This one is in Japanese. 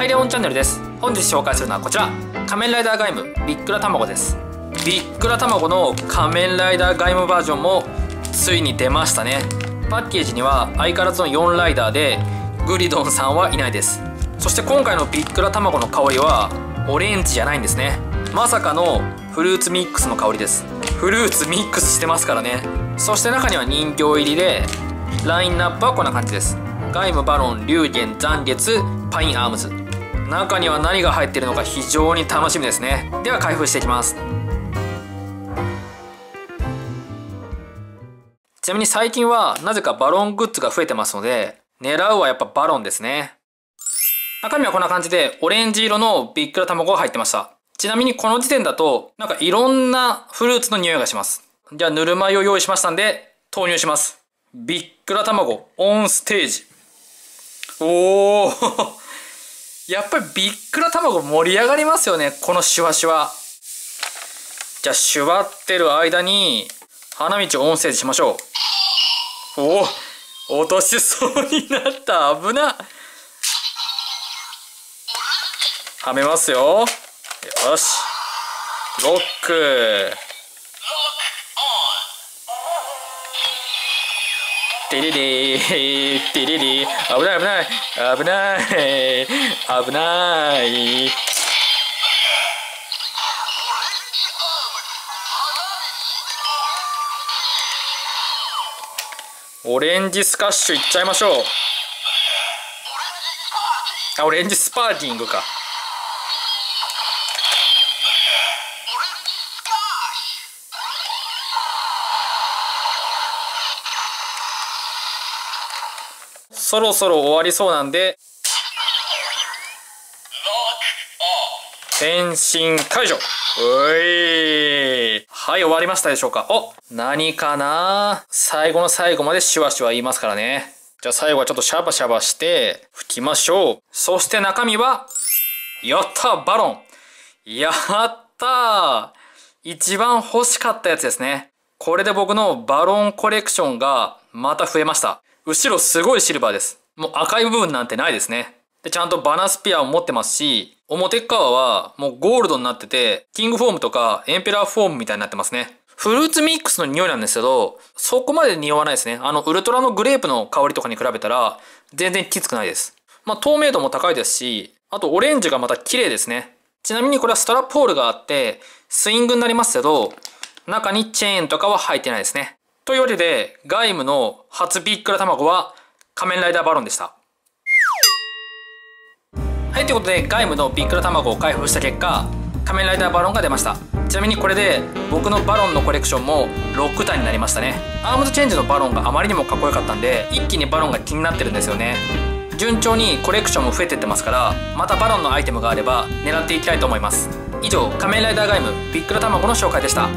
ハイレオンチャンネルです。本日紹介するのはこちら、仮面ライダーガイムビックラ卵です。ビックラ卵の仮面ライダーガイムバージョンもついに出ましたね。パッケージには相変わらずの4ライダーでグリドンさんはいないです。そして今回のビックラ卵の香りはオレンジじゃないんですね。まさかのフルーツミックスの香りです。フルーツミックスしてますからね。そして中には人形入りでラインナップはこんな感じです。ガイム、バロン、龍玄、残月、パインアームズ。中には何が入っているのか非常に楽しみですね。では開封していきます。ちなみに最近はなぜかバロングッズが増えてますので、狙うはやっぱバロンですね。中身はこんな感じでオレンジ色のビックラ卵が入ってました。ちなみにこの時点だとなんかいろんなフルーツの匂いがします。じゃあぬるま湯を用意しましたんで投入します。ビックラ卵オンステージ。おおやっぱりビックラ卵盛り上がりますよね、このシュワシュワ。じゃあシュワってる間に花道をオンステージしましょう。おお落としそうになった。危な。はめますよ。よし、ロック。テレレーテレレー。危ない危ない危ない危ない。オレンジスカッシュいっちゃいましょう。あ、オレンジスパーティングか。そろそろ終わりそうなんで変身解除。おい、はい、終わりましたでしょうか。お、何かな、最後の最後までシュワシュワ言いますからね。じゃあ最後はちょっとシャバシャバして拭きましょう。そして中身は、やったバロン、やったー、一番欲しかったやつですね。これで僕のバロンコレクションがまた増えました。後ろすごいシルバーです。もう赤い部分なんてないですね。でちゃんとバナスピアを持ってますし、表側はもうゴールドになってて、キングフォームとかエンペラーフォームみたいになってますね。フルーツミックスの匂いなんですけど、そこまで匂わないですね。ウルトラのグレープの香りとかに比べたら全然きつくないです。まあ透明度も高いですし、あとオレンジがまた綺麗ですね。ちなみにこれはストラップホールがあってスイングになりますけど、中にチェーンとかは入ってないですね。というわけで、ガイムの初ビックラ卵は仮面ライダーバロンでした。はい、ということでガイムのビックラ卵を開封した結果、仮面ライダーバロンが出ました。ちなみにこれで僕のバロンのコレクションも6体になりましたね。アームズチェンジのバロンがあまりにもかっこよかったんで、一気にバロンが気になってるんですよね。順調にコレクションも増えてってますから、またバロンのアイテムがあれば狙っていきたいと思います。以上、仮面ライダーガイムビックラ卵の紹介でした。